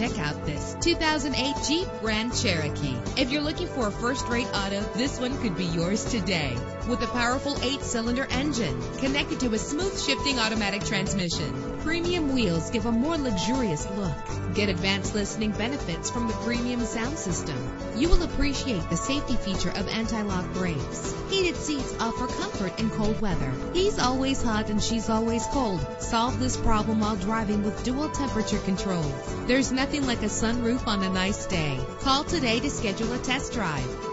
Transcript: check out this 2008 Jeep Grand Cherokee. If you're looking for a first-rate auto, this one could be yours today. With a powerful 8-cylinder engine connected to a smooth-shifting automatic transmission, premium wheels give a more luxurious look. Get advanced listening benefits from the premium sound system. You will appreciate the safety feature of anti-lock brakes. Heated seats offer comfort in cold weather. He's always hot and she's always cold. Solve this problem while driving with dual temperature controls. There's nothing like a sunroof on a nice day. Call today to schedule a test drive.